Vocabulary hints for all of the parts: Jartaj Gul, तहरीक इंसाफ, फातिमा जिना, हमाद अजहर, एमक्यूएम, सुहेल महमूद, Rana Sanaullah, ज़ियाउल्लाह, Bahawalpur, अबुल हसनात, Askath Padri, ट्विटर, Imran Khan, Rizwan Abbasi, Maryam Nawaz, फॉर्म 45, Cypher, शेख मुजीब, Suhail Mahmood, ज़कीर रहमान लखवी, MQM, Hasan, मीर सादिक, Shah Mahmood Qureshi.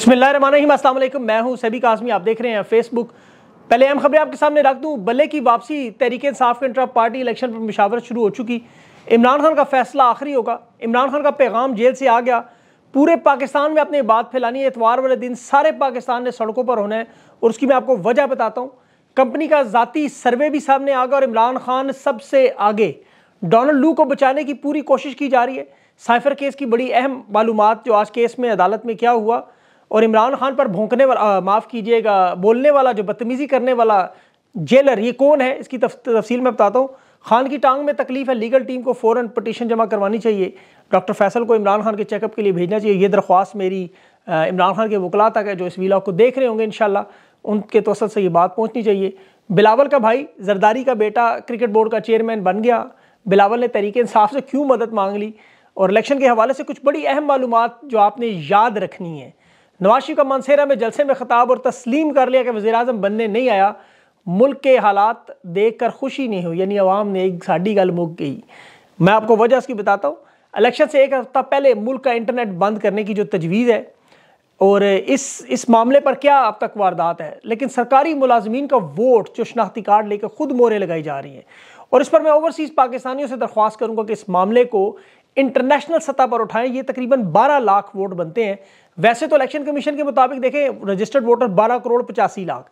बिस्मिल्लाहिर्रहमानिर्रहीम, अस्सलाम वालेकुम। मैं हूं सबी काज़मी, आप देख रहे हैं फेसबुक। पहले अहम खबरें आपके सामने रख दूं। बल्ले की वापसी, तहरीक इंसाफ के इंट्रा पार्टी इलेक्शन पर मुशावरत शुरू हो चुकी। इमरान खान का फैसला आखिरी होगा। इमरान खान का पैगाम जेल से आ गया। पूरे पाकिस्तान में अपनी बात फैलानी है। इतवार वाले दिन सारे पाकिस्तान ने सड़कों पर होना है और उसकी मैं आपको वजह बताता हूँ। कंपनी का ज़ाती सर्वे भी सामने आ गया और इमरान खान सबसे आगे। डोनाल्ड लू को बचाने की पूरी कोशिश की जा रही है। साइफर केस की बड़ी अहम मालूमात जो आज केस में अदालत में क्या हुआ और इमरान खान पर भोंकने वाला, माफ़ कीजिएगा, बोलने वाला, जो बदतमीज़ी करने वाला जेलर ये कौन है, इसकी तफसील मैं बताता हूँ। खान की टांग में तकलीफ़ है। लीगल टीम को फ़ौरन पटिशन जमा करवानी चाहिए। डॉक्टर फैसल को इमरान खान के चेकअप के लिए भेजना चाहिए। ये दरख्वास्त मेरी इमरान खान के वकला तक है जो इस वीला को देख रहे होंगे, इंशाल्लाह उनके तवसल से ये बात पहुँचनी चाहिए। बिलावल का भाई, जरदारी का बेटा, क्रिकेट बोर्ड का चेयरमैन बन गया। बिलावल ने तहरीक-ए- इंसाफ से क्यों मदद मांग ली और इलेक्शन के हवाले से कुछ बड़ी अहम मालूमात जो आपने याद रखनी है। नवाज शरीफ का मनसेरा में जलसे में खिताब और तस्लीम कर लिया कि वज़ीर-ए-आज़म बनने नहीं आया। मुल्क के हालात देख कर खुशी नहीं हुई, यानी आवाम ने एक साड़ी गल मुक गई। मैं आपको वजह इसकी बताता हूँ। इलेक्शन से एक हफ्ता पहले मुल्क का इंटरनेट बंद करने की जो तजवीज़ है और इस मामले पर क्या अब तक वारदात है, लेकिन सरकारी मुलाजमीन का वोट जो शनाख्ती कार्ड लेकर ख़ुद मोहरें लगाई जा रही हैं। और इस पर मैं ओवरसीज़ पाकिस्तानियों से दरख्वास्त करूँगा कि इस मामले को इंटरनेशनल सतह पर उठाएं। ये तकरीबन 12 लाख वोट बनते हैं। वैसे तो इलेक्शन कमीशन के मुताबिक देखें, रजिस्टर्ड वोटर 12 करोड़ 85 लाख,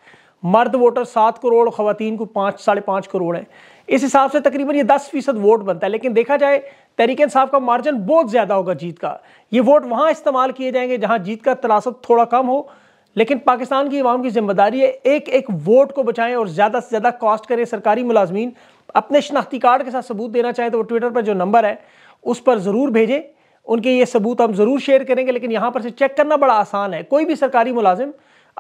मर्द वोटर 7 करोड़, ख़वातीन को 5-5.5 करोड़ है। इस हिसाब से तकरीबन ये 10% वोट बनता है। लेकिन देखा जाए तहरीक इंसाफ का मार्जिन बहुत ज़्यादा होगा जीत का। ये वोट वहाँ इस्तेमाल किए जाएंगे जहाँ जीत का तनासब थोड़ा कम हो। लेकिन पाकिस्तान की अवाम की जिम्मेदारी है एक एक वोट को बचाएं और ज़्यादा से ज़्यादा कॉस्ट करें। सरकारी मुलाजमीन अपने शनाख्ती कार्ड के साथ सबूत देना चाहें तो वो ट्विटर पर जो नंबर है उस पर ज़रूर भेजें। उनके ये सबूत हम ज़रूर शेयर करेंगे। लेकिन यहाँ पर से चेक करना बड़ा आसान है। कोई भी सरकारी मुलाजिम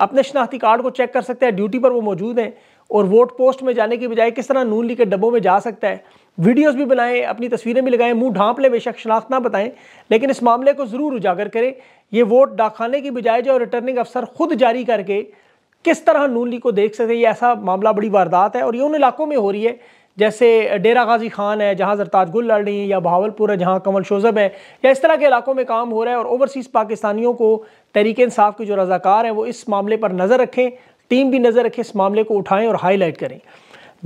अपने शनाख्ती कार्ड को चेक कर सकता है। ड्यूटी पर वो मौजूद हैं और वोट पोस्ट में जाने की बजाय किस तरह नून लीग के डब्बों में जा सकता है। वीडियोस भी बनाएं, अपनी तस्वीरें भी लगाएं, मुंह ढांप लें, बेशक शनाख्त ना बताएं, लेकिन इस मामले को ज़रूर उजागर करें। ये वोट डाकखाने की बजाय जो रिटर्निंग अफसर खुद जारी करके किस तरह नून लीग को देख सकते हैं, ये ऐसा मामला बड़ी वारदात है। और ये उन इलाकों में हो रही है जैसे डेरा गाजी खान है जहाँ जरताज गुल लड़ रही है, या बहावलपुर है जहाँ कमल शोजब है, या इस तरह के इलाकों में काम हो रहा है। और ओवरसीज़ पाकिस्तानियों को तहरीक इंसाफ के जो रज़ाकार हैं वो इस मामले पर नज़र रखें, टीम भी नज़र रखें, इस मामले को उठाएं और हाईलाइट करें।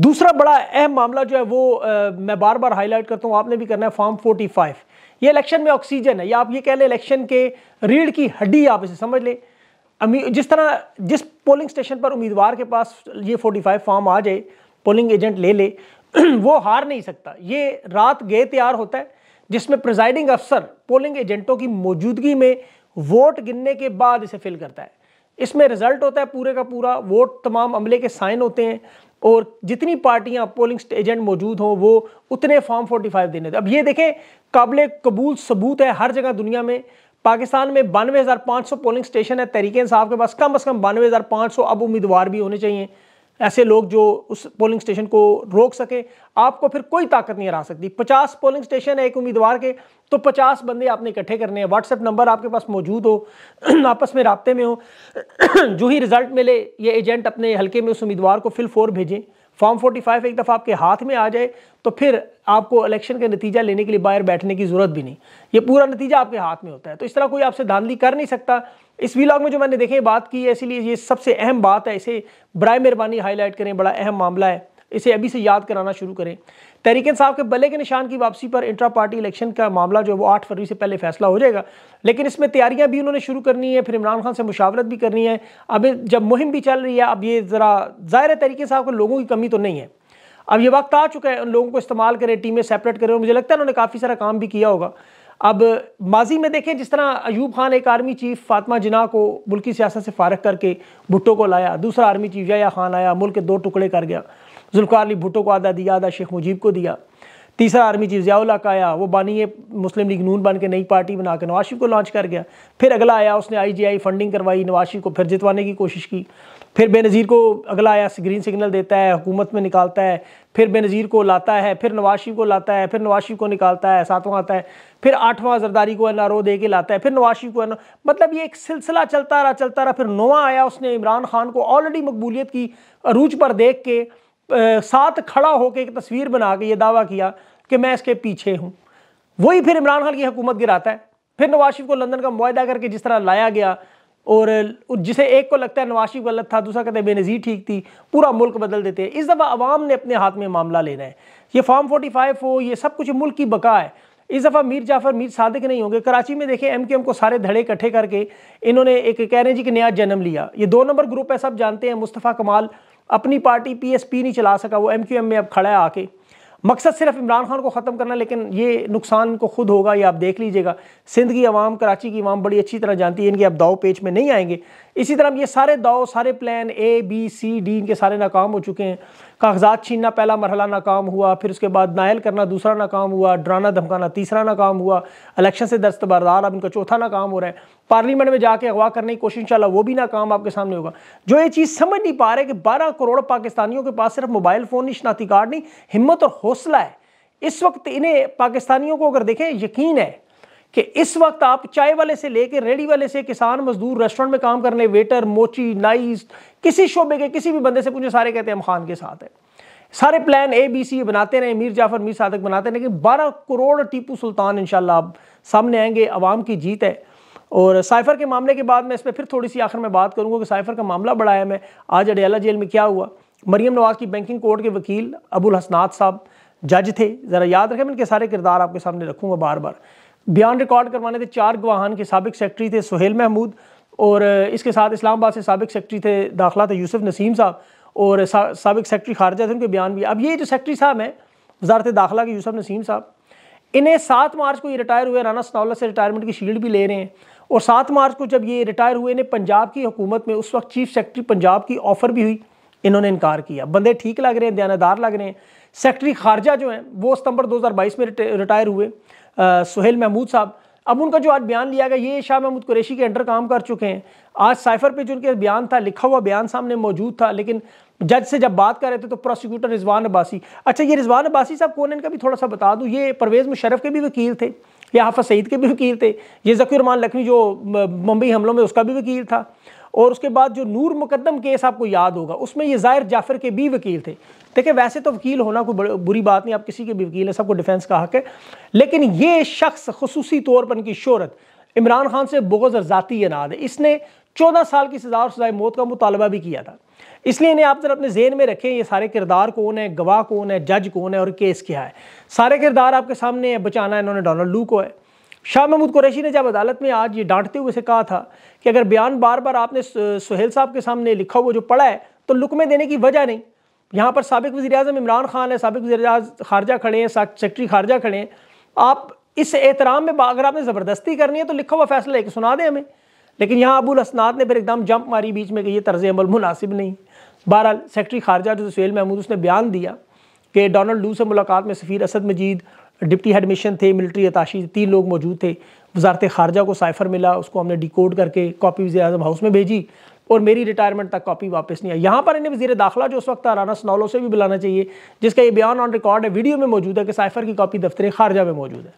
दूसरा बड़ा अहम मामला जो है वो मैं बार बार हाईलाइट करता हूँ, आपने भी करना है, फॉर्म 45। ये इलेक्शन में ऑक्सीजन है, या आप ये कह लें इलेक्शन के रीढ़ की हड्डी, आप इसे समझ लें। जिस पोलिंग स्टेशन पर उम्मीदवार के पास ये 45 फॉर्म आ जाए, पोलिंग एजेंट ले ले, वो हार नहीं सकता। ये रात गए तैयार होता है जिसमें प्रिजाइडिंग अफसर पोलिंग एजेंटों की मौजूदगी में वोट गिनने के बाद इसे फिल करता है। इसमें रिजल्ट होता है पूरे का पूरा, वोट तमाम अमले के साइन होते हैं और जितनी पार्टियां पोलिंग एजेंट मौजूद हों वो उतने फॉर्म 45 देने थे। अब ये देखें, काबिल कबूल सबूत है। हर जगह दुनिया में, पाकिस्तान में 92,500 पोलिंग स्टेशन है। तहरीक इंसाफ के पास कम अज़ कम 92,500 अब उम्मीदवार भी होने चाहिए, ऐसे लोग जो उस पोलिंग स्टेशन को रोक सके। आपको फिर कोई ताकत नहीं हरा सकती। 50 पोलिंग स्टेशन है एक उम्मीदवार के, तो 50 बंदे आपने इकट्ठे करने हैं। व्हाट्सएप नंबर आपके पास मौजूद हो, आपस में राब्ते में हो, जो ही रिजल्ट मिले ये एजेंट अपने हलके में उस उम्मीदवार को फिल फॉर भेजें। फॉर्म 45 एक दफ़ा आपके हाथ में आ जाए तो फिर आपको इलेक्शन का नतीजा लेने के लिए बाहर बैठने की ज़रूरत भी नहीं, ये पूरा नतीजा आपके हाथ में होता है। तो इस तरह कोई आपसे धांधली कर नहीं सकता। इस व्लॉग में जो मैंने देखे बात की है, इसीलिए ये सबसे अहम बात है, इसे बराए मेहरबानी हाईलाइट करें, बड़ा अहम मामला है, इसे अभी से याद कराना शुरू करें। तहरीक इंसाफ के बल्ले के निशान की वापसी पर इंट्रा पार्टी इलेक्शन का मामला जो वो 8 फरवरी से पहले फैसला हो जाएगा। लेकिन इसमें तैयारियां भी उन्होंने शुरू करनी है, फिर इमरान खान से मुशावरत भी करनी है। अब जब मुहिम भी चल रही है, अब ये ज़रा ज़ाहिर है तहरीक इंसाफ के लोगों की कमी तो नहीं है, अब ये वक्त आ चुका है उन लोगों को इस्तेमाल करें, टीमें सेपरेट करें। और मुझे लगता है उन्होंने काफ़ी सारा काम भी किया होगा। अब माजी में देखें जिस तरह अयूब खान एक आर्मी चीफ, फातिमा जिना को मुल्की सियासत से फारग करके भुट्टो को लाया, दूसरा आर्मी चीफ या खान आया, मुल्क के 2 टुकड़े कर गया, जुल्फ़िकार अली भुट्टो को आधा दिया, आधा शेख मुजीब को दिया। तीसरा आर्मी चीफ ज़ियाउल्लाह का आया, वो बानी मुस्लिम लीग नून बन के नई पार्टी बना के नवाज शरीफ को लॉन्च कर गया। फिर अगला आया, उसने IGI फंडिंग करवाई, नवाज शरीफ को फिर जितवाने की कोशिश की। फिर बेनज़ीर को अगला आया, ग्रीन सिग्नल देता है, हुकूमत में निकालता है, फिर बेनज़ीर को लाता है, फिर नवाज शरीफ को लाता है, फिर नवाज शरीफ को निकालता है, 7वां आता है, फिर 8वां जरदारी को NRO दे के लाता है, फिर नवाज शरीफ को मतलब ये एक सिलसिला चलता रहा। फिर 9वां आया, उसने इमरान खान को ऑलरेडी मकबूलियत की अरूज पर देख के साथ खड़ा होकर एक तस्वीर बना के ये दावा किया कि मैं इसके पीछे हूँ। वही फिर इमरान खान की हुकूमत गिराता है। फिर नवाज शरीफ को लंदन का मुआहदा करके जिस तरह लाया गया, और जिसे एक को लगता है नवाज शरीफ गलत था, दूसरा कहता है बेनज़ीर ठीक थी, पूरा मुल्क बदल देते हैं। इस दफ़ा आवाम ने अपने हाथ में मामला लेना है। ये फॉर्म 45 हो, ये सब कुछ मुल्क की बका है। इस दफ़ा मीर जाफ़र मीर सादिक नहीं होंगे। कराची में देखें एमक्यूएम को सारे धड़े इकट्ठे करके इन्होंने एक कह रहे हैं जी कि नया जन्म लिया। ये 2 नंबर ग्रुप है, सब जानते हैं। मुस्तफ़ा कमाल अपनी पार्टी PSP नहीं चला सका, वो MQM में अब खड़ा है आके। मकसद सिर्फ इमरान खान को ख़त्म करना, लेकिन ये नुकसान को खुद होगा, ये आप देख लीजिएगा। सिंध की आवाम, कराची की आवाम बड़ी अच्छी तरह जानती है, इनके अब दाव पेच में नहीं आएंगे। इसी तरह ये सारे दाव, सारे plan A, B, C, D इनके सारे नाकाम हो चुके हैं। कागजात छीनना पहला मरहला नाकाम हुआ, फिर उसके बाद नायल करना दूसरा नाकाम हुआ, डराना धमकाना तीसरा नाकाम हुआ, इलेक्शन से दस्तबरदार अब इनका चौथा नाकाम हो रहा है, पार्लियामेंट में जाके अगवा करने की कोशिश, इंशाल्लाह वो भी नाकाम आपके सामने होगा। जो ये चीज़ समझ नहीं पा रहे कि 12 करोड़ पाकिस्तानियों के पास सिर्फ मोबाइल फ़ोन नहीं, शनाख्ती कार्ड नहीं, हिम्मत और हौसला है। इस वक्त इन्हें पाकिस्तानियों को अगर देखें यकीन है कि इस वक्त आप चाय वाले से लेकर रेडी वाले से किसान मजदूर, रेस्टोरेंट में काम करने वेटर, मोची, नाइस, किसी शोबे के किसी भी बंदे से पूछे, सारे कहते हैं हम खान के साथ है। सारे प्लान A, B, C बनाते रहे, मीर जाफ़र मीर सादक बनाते रहे, लेकिन 12 करोड़ टीपू सुल्तान इंशाल्लाह आप सामने आएंगे। आवाम की जीत है। और साइफर के मामले के बाद मैं इस पर फिर थोड़ी सी आखिर में बात करूँगा कि साइफर का मामला बड़ा है। मैं आज अडियाला जेल में क्या हुआ, मरीम नवाज़ की बैंकिंग कोर्ट के वकील अबुल हसनात साहब जज थे, ज़रा याद रखें, मैं इनके सारे किरदार आपके सामने रखूँगा बार बार। बयान रिकॉर्ड करवाने थे 4 गवाहान के, साबिक सेक्रेटरी थे सुहेल महमूद, और इसके साथ इस्लामाबाद से साबिक सेक्रेटरी थे दाखिला थे यूसुफ नसीम साहब, और साबिक सेक्रेटरी खारजा थे, उनके बयान भी। अब ये जो सेक्रेटरी साहब हैं वजारत दाखिला के यूसुफ नसीम साहब, इन्हें 7 मार्च को ये रिटायर हुए, राना सनाउल्लाह से रिटायरमेंट की शील्ड भी ले रहे हैं। और 7 मार्च को जब ये रिटायर हुए, इन्हें पंजाब की हुकूमत में उस वक्त चीफ सेक्रेटरी पंजाब की ऑफर भी हुई, इन्होंने इनकार किया। बंदे ठीक लग रहे हैं, दयानतदार लग रहे हैं। सेक्रेटरी खारजा जो हैं वो सितंबर 2022 में रिटायर हुए सुहेल महमूद साहब। अब उनका जो आज बयान लिया गया, ये शाह महमूद कुरैशी के अंडर काम कर चुके हैं। आज साइफर पे जो उनके बयान था, लिखा हुआ बयान सामने मौजूद था, लेकिन जज से जब बात कर रहे थे तो प्रोसिक्यूटर रिजवान अब्बासी, अच्छा ये रिजवान अब्बासी साहब कौन है इनका भी थोड़ा सा बता दूँ, ये परवेज़ मुशर्रफ के भी वकील थे, ये हाफिज सईद के भी वकील थे, ये ज़कीर रहमान लखवी जो मुंबई हमलों में उसका भी वकील था, और उसके बाद जो नूर मुकदम केस आपको याद होगा उसमें ये ज़ाहिर जाफ़र के भी वकील थे। देखिए वैसे तो वकील होना कोई बुरी बात नहीं, आप किसी के भी वकील हैं, सबको डिफेंस का हक है, लेकिन ये शख्स खसूसी तौर पर इनकी शोहरत इमरान खान से बुग़्ज़ और ज़ाती अनाद है। इसने 14 साल की सज़ा और सज़ाए मौत का मुतालबा भी किया था। इसलिए इन्हें आप जरा अपने जेहन में रखें, ये सारे किरदार कौन है, गवाह कौन है, जज कौन है और केस क्या है, सारे किरदार आपके सामने। बचाना इन्होंने डोनाल्ड लू को है। शाह महमूद कुरैशी ने जब अदालत में आज ये डांटते हुए से कहा था कि अगर बयान बार बार आपने सुहेल साहब के सामने लिखा हुआ जो पढ़ा है तो लुकमे देने की वजह नहीं। यहाँ पर साबिक वज़ीर आज़म इमरान खान है, साबिक वज़ीर ख़ारजा खड़े हैं, सेक्रेटरी ख़ारजा खड़े हैं। आप इस एहतराम में अगर आपने ज़बरदस्ती करनी है तो लिखा हुआ फैसला है कि सुना दें हमें। लेकिन यहाँ अबुल हसनात ने फिर एकदम जंप मारी बीच में कि ये तर्ज अमल मुनासिब नहीं। बहरहाल सेक्रेटरी ख़ारजा जो सुहेल महमूद, उसने बयान दिया कि डोनाल्ड लू से मुलाकात में सफ़ीर Asad Majeed, deputy head mission थे, मिलिट्री अताशी 3 लोग मौजूद थे। वजारत खारजा को साइफर मिला, उसको हमने डिकोड करके कॉपी वज़ीर आज़म हाउस में भेजी और मेरी रिटायरमेंट तक कॉपी वापस नहीं आई। यहाँ पर इन्हें वज़ीर दाखिला जो उस वक्त राना सनाउल्लाह से भी बुलाना चाहिए, जिसका ये बयान ऑन रिकॉर्ड है, वीडियो में मौजूद है कि साइफर की कॉपी दफ्तर खारजा में मौजूद है।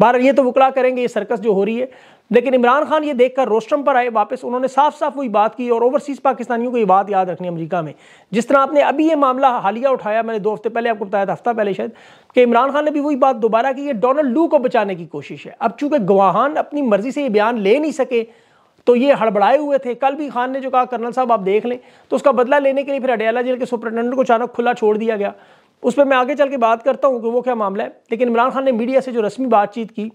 बहरहाल ये तो वकला करेंगे ये सर्कस जो हो रही है। लेकिन इमरान खान ये देखकर रोस्टम पर आए वापस, उन्होंने साफ साफ वही बात की। और ओवरसीज़ पाकिस्तानियों को ये बात याद रखनी है, अमेरिका में जिस तरह आपने अभी ये मामला हालिया उठाया, मैंने 2 हफ्ते पहले आपको बताया था, हफ्ता पहले शायद, कि इमरान खान ने भी वही बात दोबारा की। ये डोनाल्ड लू को बचाने की कोशिश है। अब चूँकि गवाहान अपनी मर्जी से ये बयान ले नहीं सके तो ये हड़बड़ाए हुए थे। कल भी खान ने जो कहा कर्नल साहब आप देख लें, तो उसका बदला लेने के लिए फिर अडियाला जेल के सुपरिटेंडेंट को अचानक खुला छोड़ दिया गया। उस पर मैं आगे चल के बात करता हूँ कि वो क्या मामला है। लेकिन इमरान खान ने मीडिया से जो रस्मी बातचीत की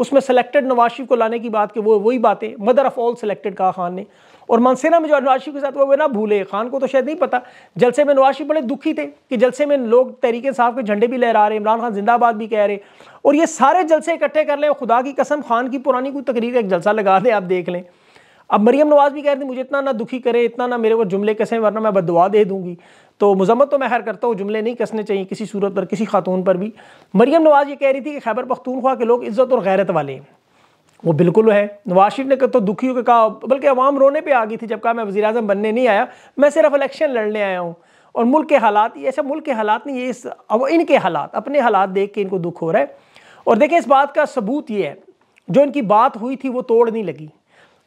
उसमें सिलेक्टेड नवाज शरीफ को लाने की बात कि वो वही बातें, मदर ऑफ ऑल सिलेक्टेड कहा खान ने। और मनसेरा में जो नवाज शरीफ के साथ हुआ वो ना भूले, खान को तो शायद नहीं पता, जलसे में नवाज शरीफ बड़े दुखी थे कि जलसे में लोग तहरीक-ए-इंसाफ के झंडे भी लहरा रहे, इमरान खान जिंदाबाद भी कह रहे, और ये सारे जलसे इकट्ठे कर लें। खुदा की कसम खान की पुरानी कोई तकरीर एक जलसा लगा दें, आप देख लें। अब मरीम नवाज भी कह रही थी मुझे इतना ना दुखी करे, इतना ना मेरे वो जुमले कसें वरना मैं बददुआ दे दूंगी। तो मजम्मत तो मैं खैर करता हूँ, जुमले नहीं कसने चाहिए किसी सूरत पर, किसी खातून पर भी। मरीम नवाज ये कह रही थी कि खैबर पख्तूनख्वा के लोग इज़्ज़त और गैरत वाले हैं, वो बिल्कुल है। नवाज शरीफ ने तो दुखी होकर कहा, बल्कि अवाम रोने पर आ गई थी जब कहा मैं वज़ीर-ए-आज़म बनने नहीं आया, मैं सिर्फ इलेक्शन लड़ने आया हूँ। और मुल्क के हालात, ऐसे मुल्क के हालात नहीं, ये इनके हालात, अपने हालात देख के इनको दुख हो रहा है। और देखिए इस बात का सबूत ये है, जो इनकी बात हुई थी वो तोड़ नहीं लगी।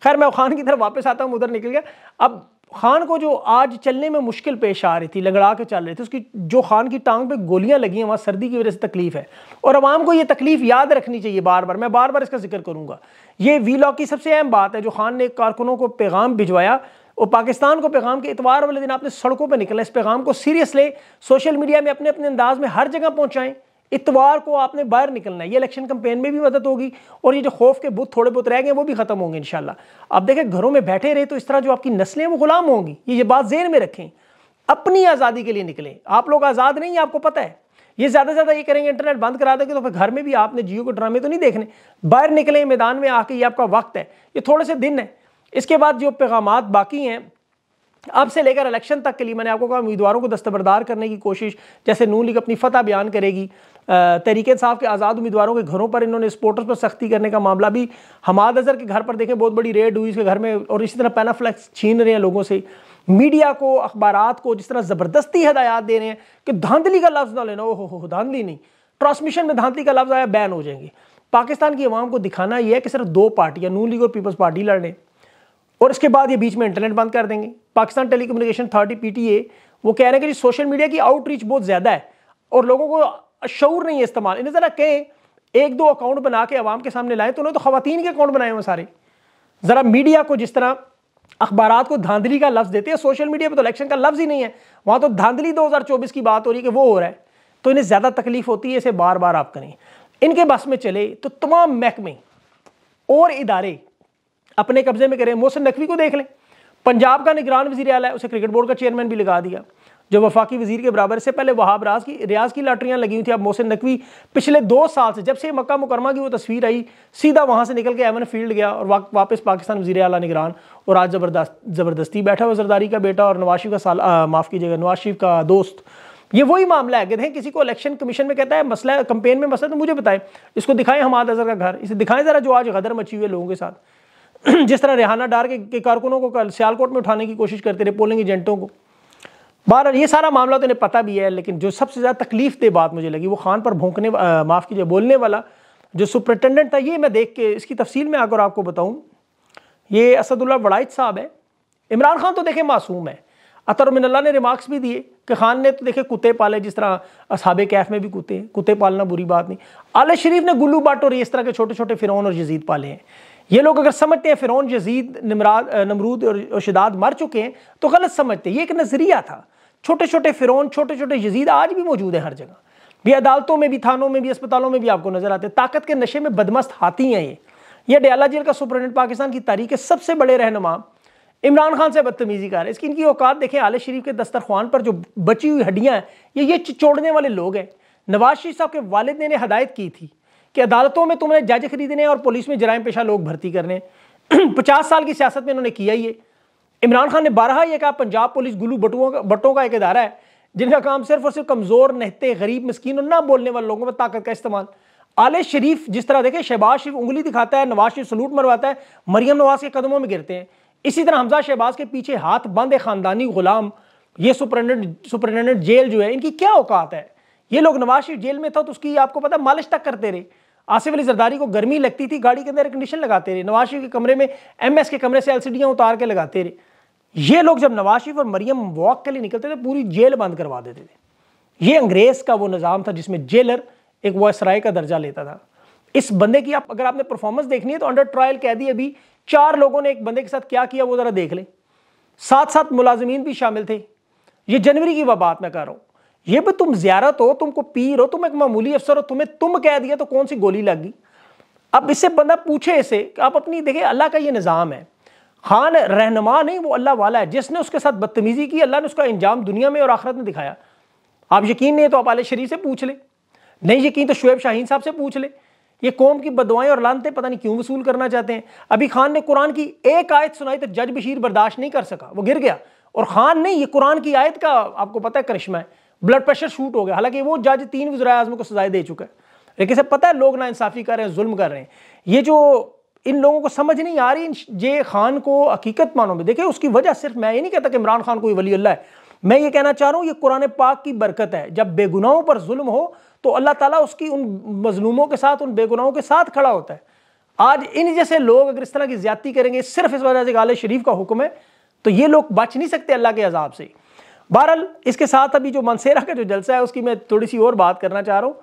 खैर मैं खान की तरफ वापस आता हूँ, उधर निकल गया। अब खान को जो आज चलने में मुश्किल पेश आ रही थी, लंगड़ा के चल रहे थे, उसकी जो खान की टांग पे गोलियां लगी हैं वहाँ सर्दी की वजह से तकलीफ है। और आवाम को ये तकलीफ याद रखनी चाहिए बार बार, मैं बार बार इसका जिक्र करूँगा। ये वी लॉक की सबसे अहम बात है जो खान ने कारकुनों को पैगाम भिजवाया और पाकिस्तान को पैगाम के इतवार वाले दिन आपने सड़कों पर निकला। इस पैगाम को सीरियसली सोशल मीडिया में अपने अपने अंदाज में हर जगह पहुँचाएँ। इतवार को आपने बाहर निकलना है, ये इलेक्शन कंपेन में भी मदद होगी और ये जो खौफ के बुत थोड़े बहुत रह गए वो भी खत्म होंगे इंशाल्लाह। आप देखें घरों में बैठे रहे तो इस तरह जो आपकी नस्लें वो गुलाम होंगी, ये बात जेहन में रखें। अपनी आज़ादी के लिए निकलें, आप लोग आज़ाद नहीं, आपको पता है। ये ज़्यादा से ज़्यादा ये करेंगे इंटरनेट बंद करा देंगे तो फिर घर में भी आपने जियो के ड्रामे तो नहीं देखने। बाहर निकलें, मैदान में आके, ये आपका वक्त है, ये थोड़े से दिन है। इसके बाद जो पैगामात बाकी हैं अब से लेकर इलेक्शन तक के लिए, मैंने आपको कहा उम्मीदवारों को दस्तबरदार करने की कोशिश, जैसे नून लीग अपनी फतह बयान करेगी, तहरीक-ए-इंसाफ के आज़ाद उम्मीदवारों के घरों पर इन्होंने सपोर्टर्स पर सख्ती करने का मामला भी, हमाद अजहर के घर पर देखें बहुत बड़ी रेड हुई इसके घर में, और इसी तरह पैनाफ्लेक्स छीन रहे हैं लोगों से। मीडिया को, अखबारात को जिस तरह ज़बरदस्ती हदायत दे रहे हैं कि धांधली का लफ्ज़ ना लेना, ओहो धांधली नहीं, ट्रांसमिशन में धांधली का लफ्ज़ आया बैन हो जाएंगे। पाकिस्तान की आवाम को दिखाना यह है कि सिर्फ दो पार्टियाँ नून लीग और पीपल्स पार्टी लड़ रहे हैं और इसके बाद ये बीच में इंटरनेट बंद कर देंगे। पाकिस्तान टेलीकम्युनिकेशन अथॉरिटी PTA वो कह रहे हैं कि जी सोशल मीडिया की आउटरीच बहुत ज़्यादा है और लोगों को शऊर नहीं है इस्तेमाल। इन्हें ज़रा कहें एक दो अकाउंट बना के आवाम के सामने लाएँ, तो उन्होंने तो ख़वातीन के अकाउंट बनाए हुए सारे। ज़रा मीडिया को जिस तरह अखबारात को धांधली का लफ्ज़ देते हैं, सोशल मीडिया पर तो इलेक्शन का लफ्ज़ ही नहीं है, वहाँ तो धांधली 2024 की बात हो रही है कि वो हो रहा है, तो इन्हें ज़्यादा तकलीफ होती है। इसे बार बार आप करें, इनके बस में चले तो तमाम महकमे और इदारे अपने कब्जे में करें। मोहसिन नकवी को देख लें, पंजाब का निगरान वजीर आला है, उसे क्रिकेट बोर्ड का चेयरमैन भी लगा दिया जो वफाकी वजीर के बराबर। इससे पहले वहाब रियाज की लॉटरियां लगी हुई थी। अब मोहसिन नकवी पिछले 2 साल से जब से मक्का मुकरमा की वो तस्वीर आई सीधा वहां से निकल के एवन फील्ड गया और वापस पाकिस्तान वजीर आला निगरान, और आज ज़बरदस्ती बैठा हुआ ज़रदारी का बेटा और नवाज शरीफ का नवाज शरीफ का दोस्त। ये वही मामला है कि देखें किसी को इलेक्शन कमीशन में कहता है मसला कंपेन में मसला, तो मुझे बताएं, इसको दिखाएं हमाद अजहर का घर, इसे दिखाएं ज़रा जो आज गदर मची हुई है लोगों के साथ। जिस तरह रिहाना डार के कारकुनों को सियालकोट में उठाने की कोशिश करते रहे, पोलिंग एजेंटों को। बहरहाल ये सारा मामला तो इन्हें पता भी है, लेकिन जो सबसे ज़्यादा तकलीफ दे बात मुझे लगी वो खान पर भोंकने माफ़ कीजिए बोलने वाला जो सुपरिटेंडेंट था। ये मैं देख के इसकी तफसील में आकर आपको बताऊँ, ये असदुल्ला वड़ाइच साहब है। इमरान खान तो देखे मासूम है, अतर मिनल्ला ने रिमार्क्स भी दिए कि खान ने तो देखे कुत्ते पाले, जिस तरह असहाबे कैफ में भी कुत्ते पालना बुरी बात नहीं। आले शरीफ ने गुल्लू बाटो और इस तरह के छोटे छोटे फिरौन और यजीद पाले हैं। ये लोग अगर समझते हैं फिरौन यजीद नमरूद और शदाद मर चुके हैं तो गलत समझते हैं। ये एक नज़रिया था, छोटे छोटे फिरौन छोटे छोटे यजीद आज भी मौजूद है हर जगह, भी अदालतों में भी, थानों में भी, अस्पतालों में भी आपको नजर आते हैं। ताकत के नशे में बदमस्त हाथी हैं ये अडियाला जेल का सुपरिटेंडेंट पाकिस्तान की तारीख के सबसे बड़े रहनुमा इमरान खान से बदतमीजी कर रहे हैं। इसकी इनकी औकात देखें, आले शरीफ के दस्तरखान पर जो बची हुई हड्डियाँ हैं ये चिचोड़ने वाले लोग हैं। नवाज शरीफ साहब के वालिद ने हदायत की थी कि अदालतों में तुमने जज खरीदने और पुलिस में जराइम पेशा लोग भर्ती करने। 50 साल की सियासत में इन्होंने किया ये। इमरान खान ने बारहा यह कहा पंजाब पुलिस गुलू बटों का एक अदारा है जिनका काम सिर्फ और सिर्फ कमज़ोर, नहते, गरीब, मिस्किन और ना बोलने वाले लोगों में ताकत का इस्तेमाल। आले शरीफ जिस तरह देखें शहबाज शरीफ उंगली दिखाता है, नवाज शरीफ सलूट मरवाता है, मरियम नवाज के कदमों में गिरते हैं। इसी तरह हमजा शहबाज के पीछे हाथ बंद है ख़ानदानी गुलाम। ये सुपरिटेंडेंट जेल जो है, इनकी क्या औकात है। ये लोग नवाज शरीफ जेल में था तो उसकी आपको पता मालिश तक करते रहे। आसिफ अली जरदारी को गर्मी लगती थी, गाड़ी के अंदर कंडीशन लगाते रहे। नवाज शरीफ के कमरे में MS के कमरे से LCDयाँ उतार के लगाते रहे। ये लोग जब नवाज शरीफ और मरियम वॉक के लिए निकलते थे पूरी जेल बंद करवा देते थे। ये अंग्रेज़ का वो निज़ाम था जिसमें जेलर एक वायसराय का दर्जा लेता था। इस बंदे की अगर आपने परफॉर्मेंस देखनी है तो अंडर ट्रायल कैदी अभी 4 लोगों ने एक बंदे के साथ क्या किया वो ज़रा देख लें। 7-7 मुलाजमीन भी शामिल थे। ये जनवरी की बात मैं कह रहा हूँ। ये भी तुम ज़ियारत हो, तुमको पीर हो, तुम एक मामूली अफसर हो, तुम कह दिया तो कौन सी गोली लगी। अब इससे बंदा पूछे इसे कि आप अपनी देखें, अल्लाह का ये निज़ाम है। खान रहनुमा नहीं, वो अल्लाह वाला है। जिसने उसके साथ बदतमीज़ी की अल्लाह ने उसका इंजाम दुनिया में और आखिरत में दिखाया। आप यकीन नहीं तो आप आले शरीफ से पूछ लें, नहीं यकीन तो शुएब शाहीन साहब से पूछ लें। ये कौम की बदवाएँ और लानतें पता नहीं क्यों वसूल करना चाहते हैं। अभी खान ने कुरान की एक आयत सुनाई तो जज बशीर बर्दाश्त नहीं कर सका, वो गिर गया। और खान नहीं, ये कुरान की आयत का आपको पता है करिश्मा है, ब्लड प्रेशर शूट हो गया। हालांकि वो जज 3 वज़ीर-ए-आज़म को सजाएं दे चुका है, लेकिन इसे पता है लोग नाइंसाफ़ी कर रहे हैं, जुल्म कर रहे हैं। ये जो इन लोगों को समझ नहीं आ रही, ये खान को हकीकत मानो में देखें। उसकी वजह सिर्फ मैं ये नहीं कहता कि इमरान खान कोई वली अल्लाह है, मैं ये कहना चाह रहा हूँ ये कुरान पाक की बरकत है। जब बेगुनाहों पर जुल्म हो तो अल्लाह ताला उसकी उन मजलूमों के साथ, उन बेगुनाहों के साथ खड़ा होता है। आज इन जैसे लोग अगर इस तरह की ज्यादती करेंगे सिर्फ इस वजह से आले शरीफ का हुक्म है, तो ये लोग बच नहीं सकते अल्लाह के अजाब से। बहरहाल इसके साथ अभी जो मनसेरा का जो जलसा है उसकी मैं थोड़ी सी और बात करना चाह रहा हूँ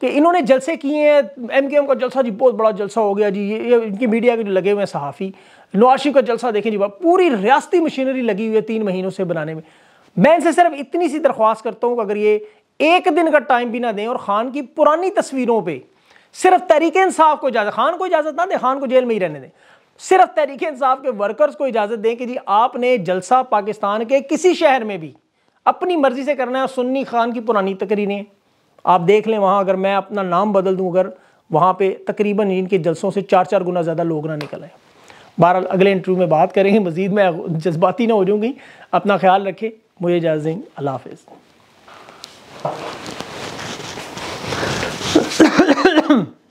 कि इन्होंने जलसे किए हैं। एमकेएम का जलसा जी बहुत बड़ा जलसा हो गया जी, ये इनकी मीडिया के जो लगे हुए हैं सहाफ़ी, नवाशी का जलसा देखें जी, पूरी रियासती मशीनरी लगी हुई है 3 महीनों से बनाने में। मैं इनसे सिर्फ इतनी सी दरख्वास्त करता हूँ कि अगर ये एक दिन का टाइम भी ना दें और खान की पुरानी तस्वीरों पर सिर्फ तहरीके इंसाफ को इजाज़त, खान को इजाज़त ना दें, खान को जेल में ही रहने दें, सिर्फ तहरीके इंसाफ के वर्कर्स को इजाज़त दें कि जी आपने जलसा पाकिस्तान के किसी शहर में भी अपनी मर्जी से करना है। सुन्नी खान की पुरानी तकरीरें आप देख लें, वहाँ अगर मैं अपना नाम बदल दूँ अगर वहाँ पे तकरीबन इनके जलसों से 4-4 गुना ज़्यादा लोग ना निकल आए। बहरहाल अगले इंटरव्यू में बात करेंगे मज़ीद, मैं जज्बाती ना हो जाऊँगी। अपना ख्याल रखें, मुझे इजाज़त दें, अल्लाह हाफ़िज़।